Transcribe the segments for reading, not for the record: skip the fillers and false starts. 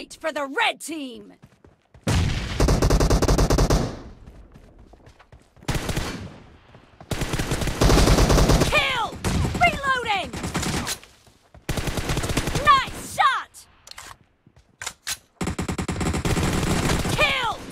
point for the red team! Kill! Reloading! Nice shot! Killed!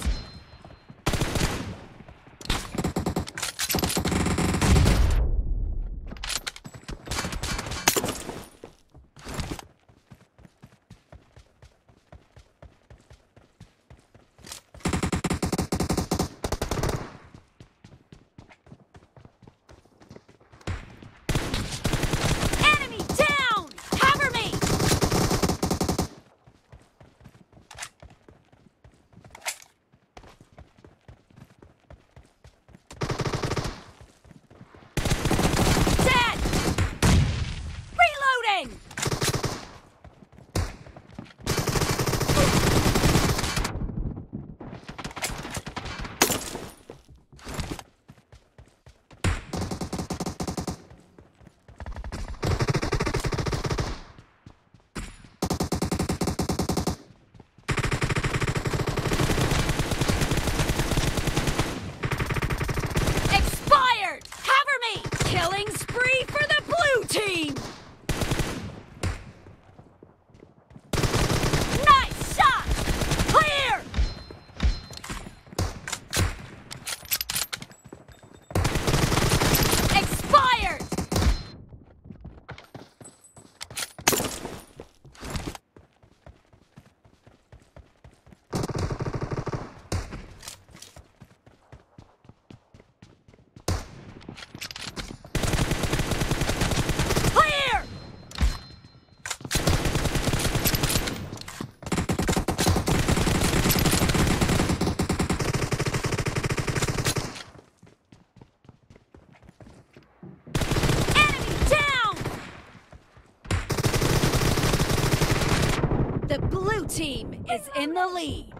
The blue team is in the lead.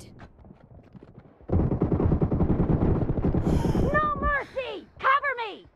No mercy! Cover me!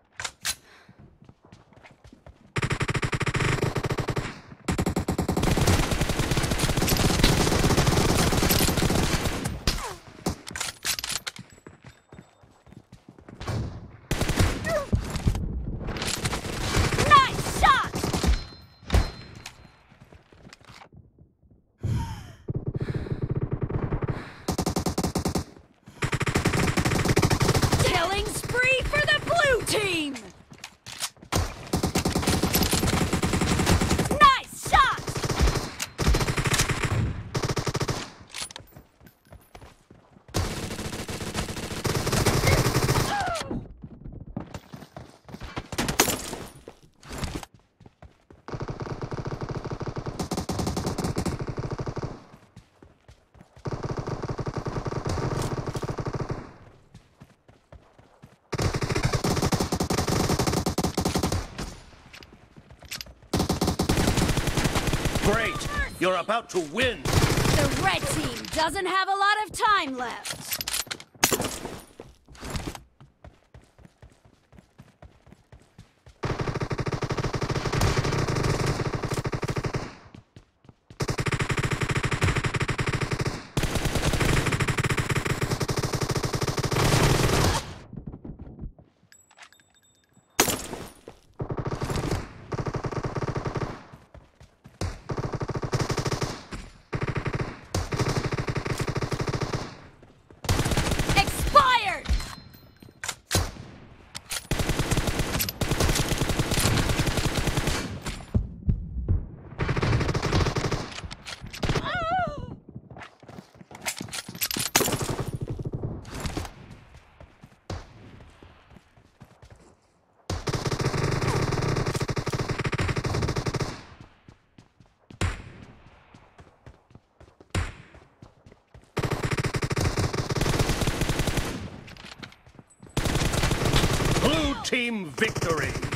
Great! You're about to win! The red team doesn't have a lot of time left! Team victory!